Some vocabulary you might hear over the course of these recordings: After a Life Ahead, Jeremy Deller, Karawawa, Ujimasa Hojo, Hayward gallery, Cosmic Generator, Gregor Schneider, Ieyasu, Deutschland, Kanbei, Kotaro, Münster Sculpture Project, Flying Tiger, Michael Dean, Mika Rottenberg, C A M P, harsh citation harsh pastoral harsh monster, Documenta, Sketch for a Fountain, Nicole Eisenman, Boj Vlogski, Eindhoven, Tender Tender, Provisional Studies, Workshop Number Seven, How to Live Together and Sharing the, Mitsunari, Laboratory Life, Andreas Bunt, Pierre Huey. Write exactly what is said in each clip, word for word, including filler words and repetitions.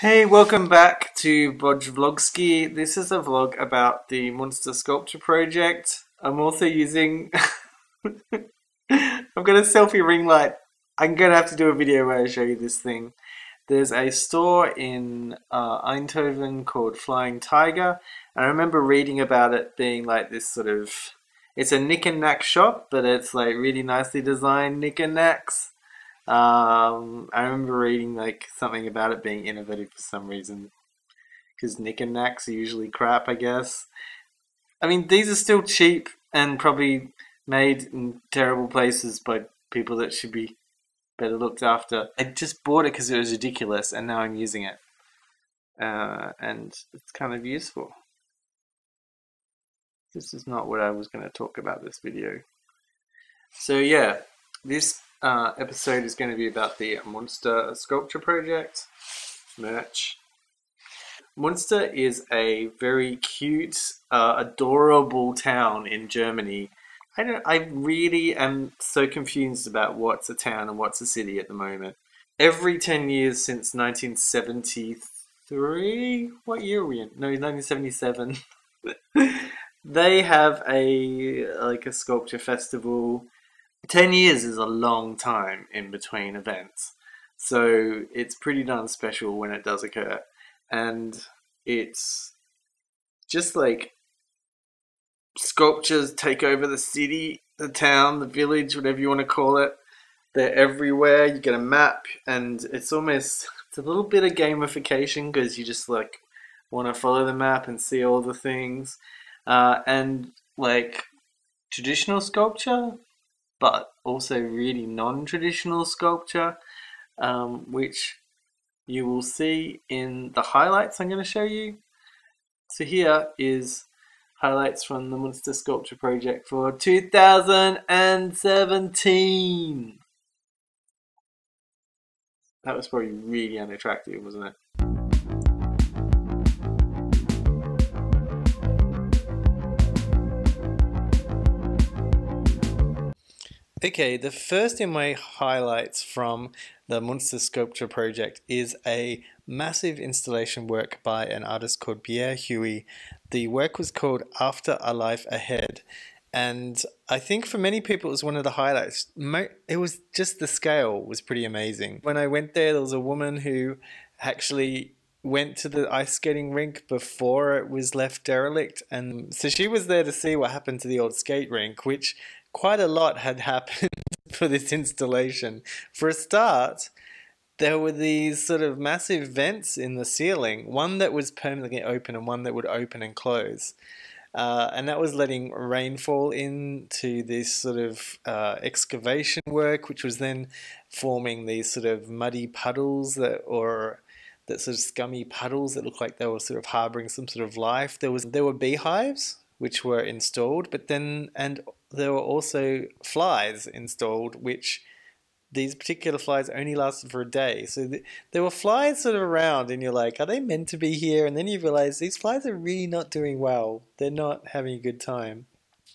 Hey, welcome back to Boj Vlogski. This is a vlog about the Münster Sculpture Project. I'm also using... I've got a selfie ring light. I'm going to have to do a video where I show you this thing. There's a store in uh, Eindhoven called Flying Tiger. I remember reading about it being like this sort of... It's a knick and knack shop, but it's like really nicely designed knick and knacks. Um, I remember reading like something about it being innovative for some reason, because knick and knacks are usually crap, I guess. I mean, these are still cheap and probably made in terrible places by people that should be better looked after. I just bought it because it was ridiculous, and now I'm using it, uh, and it's kind of useful. This is not what I was going to talk about this video. So yeah, this Uh, episode is going to be about the Münster Sculpture Project merch. Münster is a very cute, uh, adorable town in Germany. I don't. I really am so confused about what's a town and what's a city at the moment. Every ten years since nineteen seventy-three, what year are we in? No, nineteen seventy-seven. They have a like a sculpture festival. ten years is a long time in between events, so it's pretty darn special when it does occur. And it's just like sculptures take over the city, the town, the village, whatever you want to call it. They're everywhere. You get a map, and it's almost it's a little bit of gamification, because you just like want to follow the map and see all the things, uh, and like traditional sculpture, but also really non-traditional sculpture, um, which you will see in the highlights I'm going to show you. So here is highlights from the Münster Sculpture Project for two thousand seventeen. That was probably really unattractive, wasn't it? Okay, the first in my highlights from the Münster Sculpture Project is a massive installation work by an artist called Pierre Huey. The work was called After a Life Ahead, and I think for many people it was one of the highlights. It was just the scale was pretty amazing. When I went there, there was a woman who actually went to the ice skating rink before it was left derelict, and so she was there to see what happened to the old skate rink, which... quite a lot had happened for this installation. For a start, there were these sort of massive vents in the ceiling, one that was permanently open and one that would open and close. Uh, and that was letting rainfall into this sort of uh, excavation work, which was then forming these sort of muddy puddles that, or that sort of scummy puddles that looked like they were sort of harboring some sort of life. There was, there were beehives which were installed, but then, and there were also flies installed, which these particular flies only lasted for a day. So th there were flies sort of around, and you're like, are they meant to be here? And then you realize these flies are really not doing well. They're not having a good time.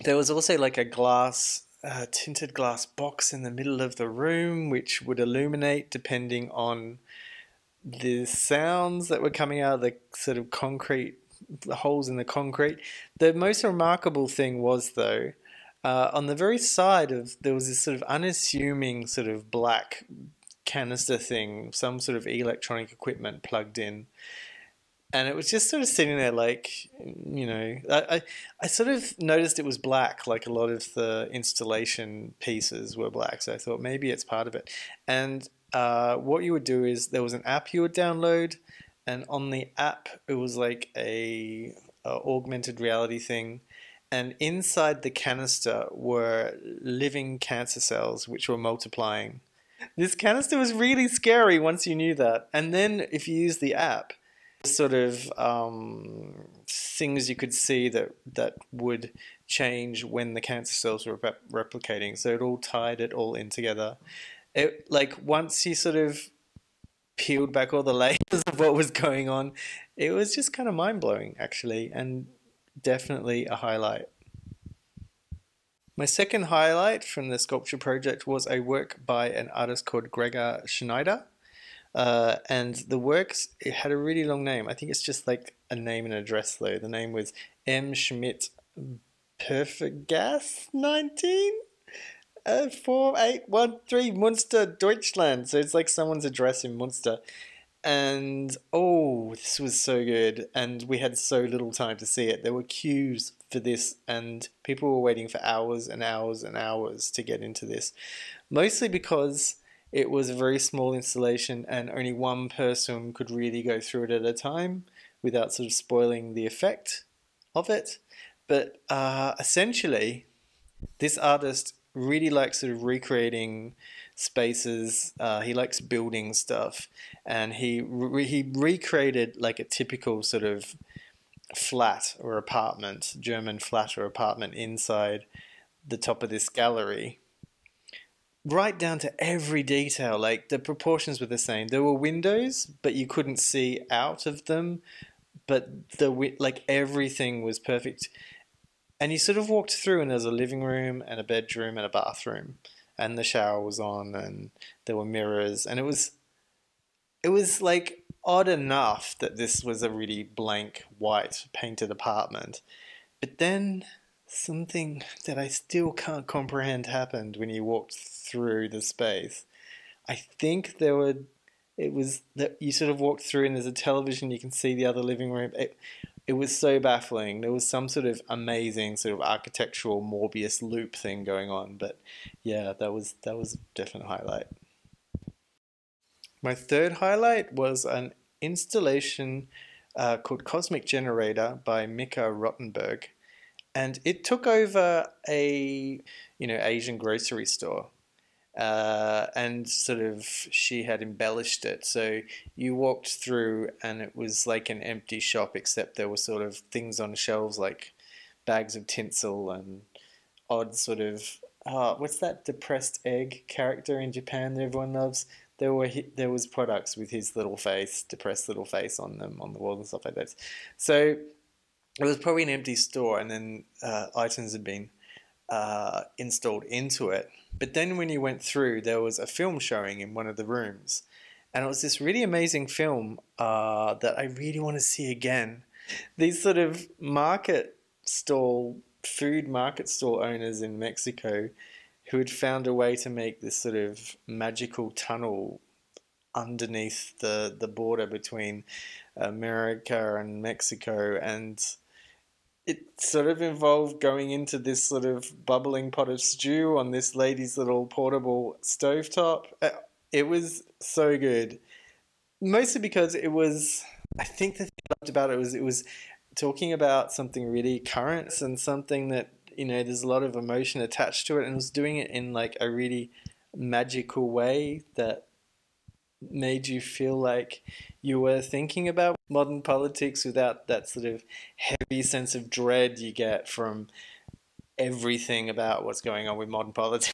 There was also like a glass, uh, tinted glass box in the middle of the room, which would illuminate depending on the sounds that were coming out of the sort of concrete, the holes in the concrete. The most remarkable thing was, though, uh, on the very side of, there was this sort of unassuming sort of black canister thing, some sort of electronic equipment plugged in, and it was just sort of sitting there like, you know, I, I, I sort of noticed it was black, like a lot of the installation pieces were black, so I thought maybe it's part of it. And uh, what you would do is there was an app you would download, and on the app, it was like a, a augmented reality thing. And inside the canister were living cancer cells, which were multiplying. This canister was really scary once you knew that. And then if you use the app, sort of um, things you could see that, that would change when the cancer cells were rep replicating. So it all tied it all in together. It, like once you sort of peeled back all the layers of what was going on, it was just kind of mind-blowing, actually, and definitely a highlight. My second highlight from the sculpture project was a work by an artist called Gregor Schneider. Uh, and the works, it had a really long name. I think it's just like a name and address though. The name was M. Schmidt perfect gas nineteen. Uh, four eight one three Münster, Deutschland. So it's like someone's address in Münster. And oh, this was so good. And we had so little time to see it. There were queues for this, and people were waiting for hours and hours and hours to get into this. Mostly because it was a very small installation and only one person could really go through it at a time without sort of spoiling the effect of it. But uh, essentially, this artist really likes sort of recreating spaces. Uh, he likes building stuff, and he re he recreated like a typical sort of flat or apartment, German flat or apartment inside the top of this gallery, right down to every detail. Like the proportions were the same. There were windows, but you couldn't see out of them. But the like everything was perfect. And you sort of walked through, and there's a living room and a bedroom and a bathroom, and the shower was on, and there were mirrors, and it was, it was like odd enough that this was a really blank white painted apartment. But then something that I still can't comprehend happened when you walked through the space. I think there were, it was that you sort of walked through, and there's a television. You can see the other living room. It, It was so baffling. There was some sort of amazing sort of architectural Morbius loop thing going on. But yeah, that was that was a definite highlight. My third highlight was an installation uh, called Cosmic Generator by Mika Rottenberg, and it took over a you know Asian grocery store. Uh, and sort of she had embellished it, so you walked through and it was like an empty shop, except there were sort of things on shelves like bags of tinsel and odd sort of uh, what's that depressed egg character in Japan that everyone loves? There were there was products with his little face, depressed little face on them on the wall and stuff like that. So it was probably an empty store, and then uh, items had been Uh, installed into it. But then when you went through, there was a film showing in one of the rooms, and it was this really amazing film uh, that I really want to see again. These sort of market stall, food market stall owners in Mexico who had found a way to make this sort of magical tunnel underneath the, the border between America and Mexico, and it sort of involved going into this sort of bubbling pot of stew on this lady's little portable stovetop. It was so good. Mostly because it was, I think the thing I loved about it was it was talking about something really current and something that, you know, there's a lot of emotion attached to it, and it was doing it in like a really magical way that made you feel like you were thinking about modern politics without that sort of heavy sense of dread you get from everything about what's going on with modern politics,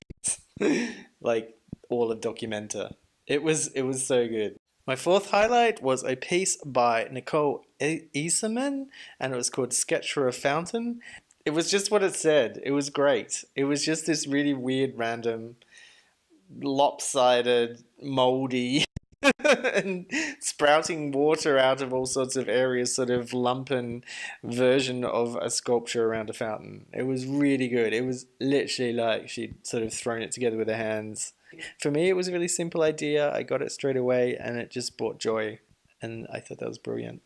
like all of Documenta. It was it was so good. My fourth highlight was a piece by Nicole Eisenman, and it was called Sketch for a Fountain. It was just what it said. It was great. It was just this really weird, random, lopsided, moldy and sprouting water out of all sorts of areas sort of lumpen version of a sculpture around a fountain. It was really good. It was literally like she'd sort of thrown it together with her hands. For me, it was a really simple idea. I got it straight away, and it just brought joy, and I thought that was brilliant.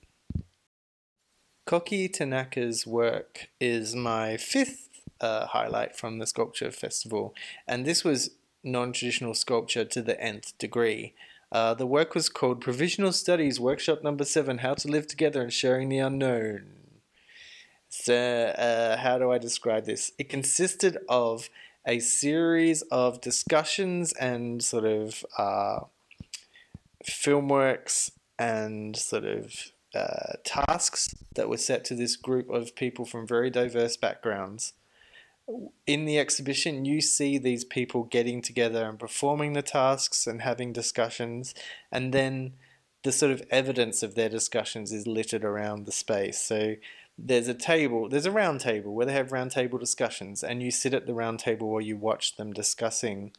Koki Tanaka's work is my fifth uh, highlight from the Sculpture Festival, and this was non-traditional sculpture to the nth degree. Uh, the work was called Provisional Studies, Workshop Number Seven, How to Live Together and Sharing the Unknown. So, uh, how do I describe this? It consisted of a series of discussions and sort of uh, film works and sort of uh, tasks that were set to this group of people from very diverse backgrounds. In the exhibition, you see these people getting together and performing the tasks and having discussions, and then the sort of evidence of their discussions is littered around the space. So there's a table, there's a round table where they have round table discussions, and you sit at the round table while you watch them discussing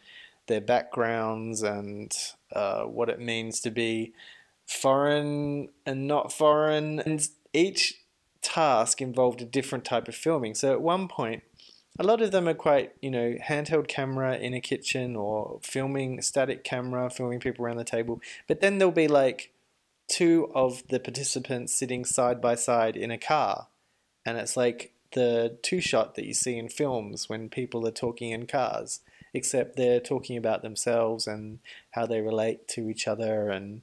their backgrounds and uh, what it means to be foreign and not foreign. And each task involved a different type of filming. So at one point, a lot of them are quite, you know, handheld camera in a kitchen or filming static camera, filming people around the table. But then there'll be like two of the participants sitting side by side in a car. And it's like the two shot that you see in films when people are talking in cars, except they're talking about themselves and how they relate to each other. And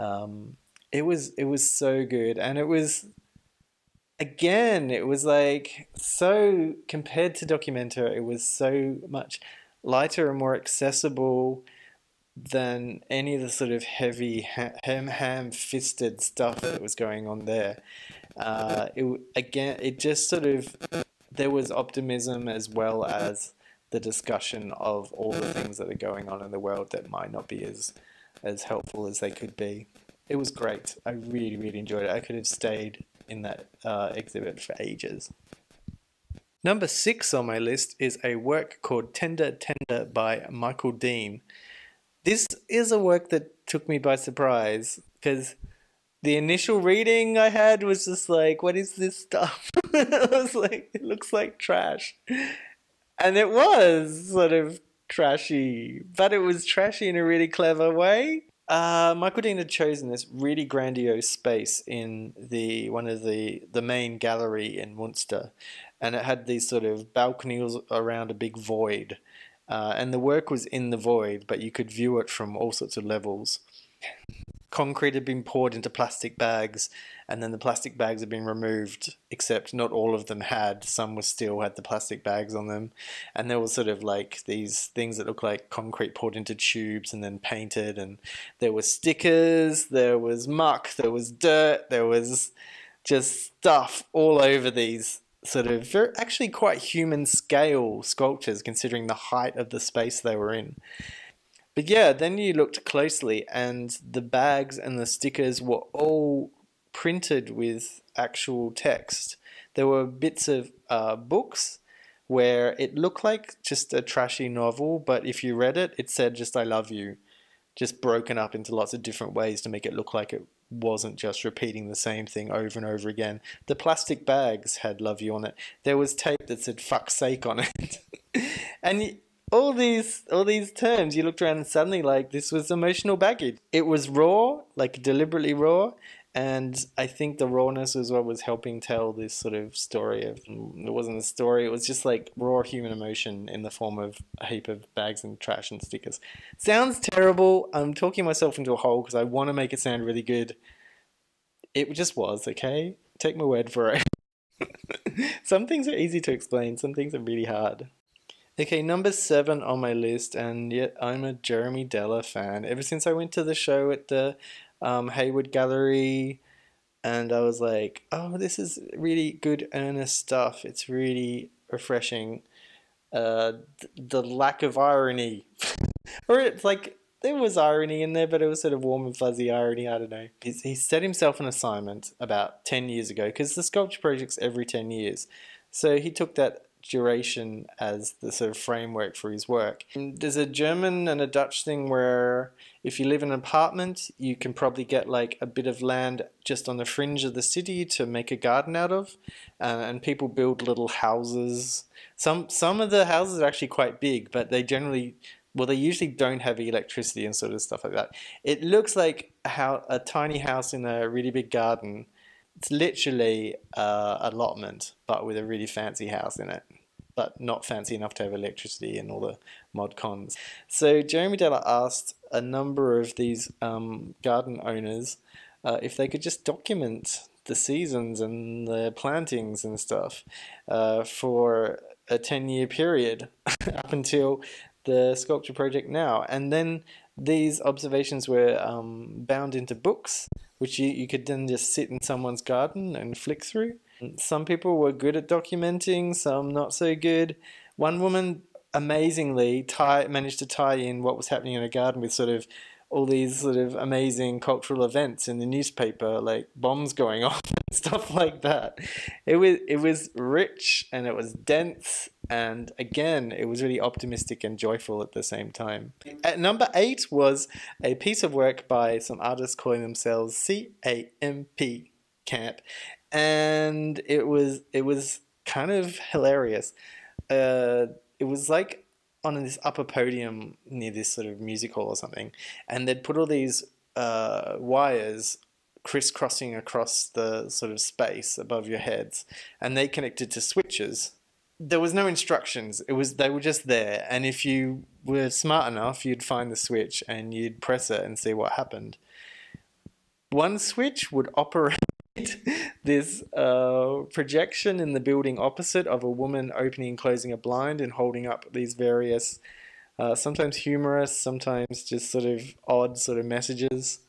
um, it was, it was so good. And it was, again, it was like, so compared to Documenta, it was so much lighter and more accessible than any of the sort of heavy ham, ham fisted stuff that was going on there. Uh, it, again, it just sort of, there was optimism as well as the discussion of all the things that are going on in the world that might not be as, as helpful as they could be. It was great. I really, really enjoyed it. I could have stayed in that uh, exhibit for ages. Number six on my list is a work called Tender Tender by Michael Dean. This is a work that took me by surprise because the initial reading I had was just like, what is this stuff? I was like, it looks like trash. And it was sort of trashy, but it was trashy in a really clever way. Uh, Michael Dean had chosen this really grandiose space in the one of the, the main gallery in Münster, and it had these sort of balconies around a big void. Uh, and the work was in the void, but you could view it from all sorts of levels. Concrete had been poured into plastic bags, and then the plastic bags had been removed, except not all of them had. Some were still had the plastic bags on them. And there were sort of like these things that looked like concrete poured into tubes and then painted. And there were stickers, there was muck, there was dirt, there was just stuff all over these sort of very, actually quite human scale sculptures, considering the height of the space they were in. But yeah, then you looked closely and the bags and the stickers were all printed with actual text. There were bits of uh, books where it looked like just a trashy novel, but if you read it, it said just I love you, just broken up into lots of different ways to make it look like it wasn't just repeating the same thing over and over again. The plastic bags had love you on it. There was tape that said fuck's sake on it. And you, all these all these terms, you looked around and suddenly like this was emotional baggage. It was raw, like deliberately raw. And I think the rawness was what was helping tell this sort of story of, it wasn't a story, it was just like raw human emotion in the form of a heap of bags and trash and stickers. Sounds terrible. I'm talking myself into a hole because I want to make it sound really good. It just was, okay? Take my word for it. Some things are easy to explain, some things are really hard. Okay, number seven on my list, and yet I'm a Jeremy Deller fan. Ever since I went to the show at the um, Hayward gallery, and I was like, oh, this is really good, earnest stuff. It's really refreshing. Uh, th the lack of irony. Or it's like, there was irony in there, but it was sort of warm and fuzzy irony, I don't know. He's, he set himself an assignment about ten years ago, because the sculpture project's every ten years. So he took that duration as the sort of framework for his work. And there's a German and a Dutch thing where if you live in an apartment, you can probably get like a bit of land just on the fringe of the city to make a garden out of, uh, and people build little houses. Some some of the houses are actually quite big, but they generally, well, they usually don't have electricity and sort of stuff like that. It looks like how a tiny house in a really big garden. It's literally an allotment, but with a really fancy house in it, but not fancy enough to have electricity and all the mod cons. So Jeremy Deller asked a number of these um, garden owners uh, if they could just document the seasons and the plantings and stuff uh, for a ten-year period up until the sculpture project now. And then these observations were um, bound into books, which you, you could then just sit in someone's garden and flick through. Some people were good at documenting, some not so good. One woman amazingly tie, managed to tie in what was happening in her garden with sort of all these sort of amazing cultural events in the newspaper, like bombs going off and stuff like that. It was, it was rich and it was dense And again, it was really optimistic and joyful at the same time. At number eight was a piece of work by some artists calling themselves C A M P Camp, and it was it was kind of hilarious. Uh, it was like on this upper podium near this sort of music hall or something, and they'd put all these uh, wires crisscrossing across the sort of space above your heads, and they connected to switches. There was no instructions. It was they were just there, and if you were smart enough, you'd find the switch and you'd press it and see what happened. One switch would operate this uh, projection in the building opposite of a woman opening and closing a blind and holding up these various, uh, sometimes humorous, sometimes just sort of odd sort of messages.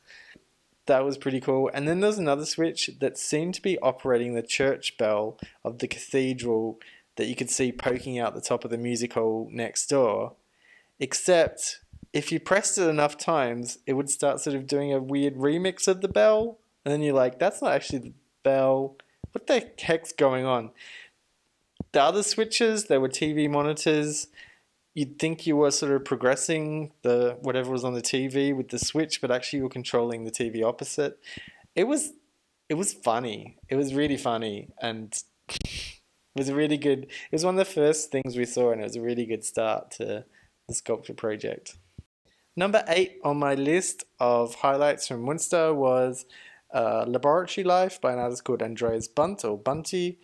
That was pretty cool. And then there's another switch that seemed to be operating the church bell of the cathedral that you could see poking out the top of the music hall next door, except if you pressed it enough times, it would start sort of doing a weird remix of the bell, and then you're like, that's not actually the bell. What the heck's going on? The other switches, there were T V monitors. You'd think you were sort of progressing the whatever was on the T V with the switch, but actually you were controlling the T V opposite. It was, it was funny. It was really funny, and it was a really good, it was one of the first things we saw, and it was a really good start to the sculpture project. Number eight on my list of highlights from Münster was uh, Laboratory Life by an artist called Andreas Bunt, or Bunty.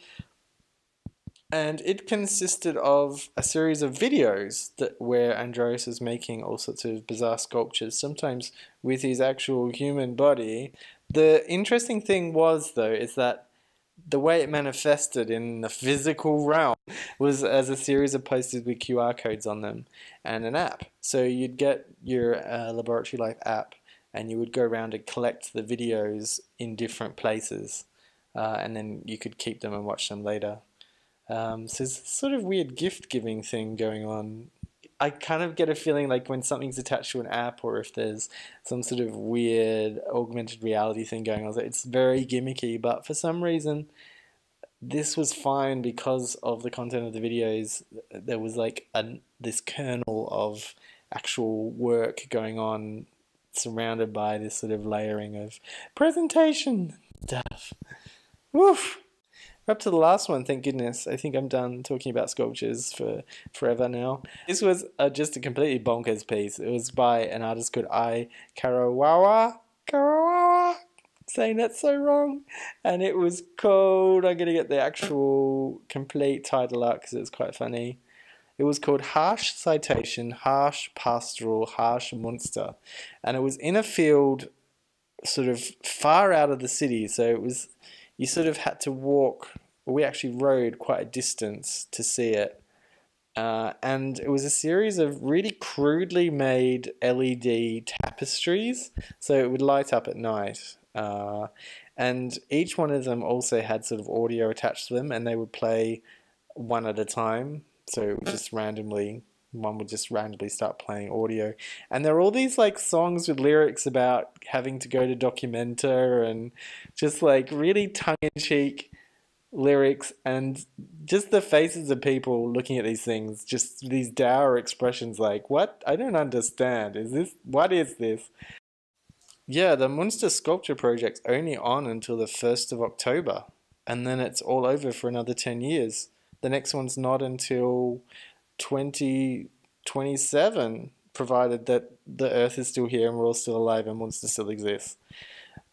And it consisted of a series of videos that where Andreas was making all sorts of bizarre sculptures, sometimes with his actual human body. The interesting thing was, though, is that the way it manifested in the physical realm was as a series of posters with Q R codes on them and an app. So you'd get your uh, Laboratory Life app and you would go around and collect the videos in different places, uh, and then you could keep them and watch them later. Um, so it's a sort of weird gift giving thing going on. I kind of get a feeling like when something's attached to an app, or if there's some sort of weird augmented reality thing going on, it's very gimmicky, but for some reason this was fine because of the content of the videos. There was like a, this kernel of actual work going on, surrounded by this sort of layering of presentation stuff. Woof! Up to the last one, thank goodness. I think I'm done talking about sculptures for forever now. This was a, just a completely bonkers piece. It was by an artist called I Karawawa. Karawawa! Saying that so wrong. And it was called, I'm going to get the actual complete title out because it's quite funny. It was called Harsh Citation Harsh Pastoral Harsh Monster. And it was in a field sort of far out of the city. So it was... You sort of had to walk, we actually rode quite a distance to see it. Uh, and it was a series of really crudely made L E D tapestries, so it would light up at night. Uh, and each one of them also had sort of audio attached to them, and they would play one at a time. So it would just randomly, one would just randomly start playing audio. And there are all these like songs with lyrics about having to go to Documenta and just like really tongue-in-cheek lyrics, and just the faces of people looking at these things, just these dour expressions like, what? I don't understand. Is this, what is this? Yeah, the Münster Sculpture Project's only on until the first of October, and then it's all over for another ten years. The next one's not until twenty twenty-seven, provided that the Earth is still here and we're all still alive and Münster still exists.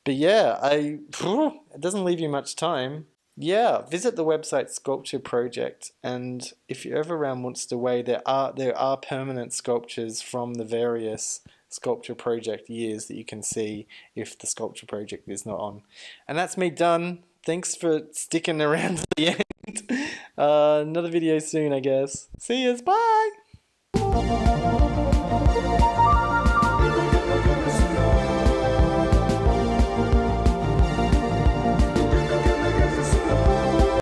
But yeah, I it doesn't leave you much time. Yeah, visit the website Sculpture Project, and if you're ever around Münster Way, there are there are permanent sculptures from the various Sculpture Project years that you can see if the Sculpture Project is not on. And that's me done. Thanks for sticking around to the end. Uh, another video soon, I guess. See yous, bye!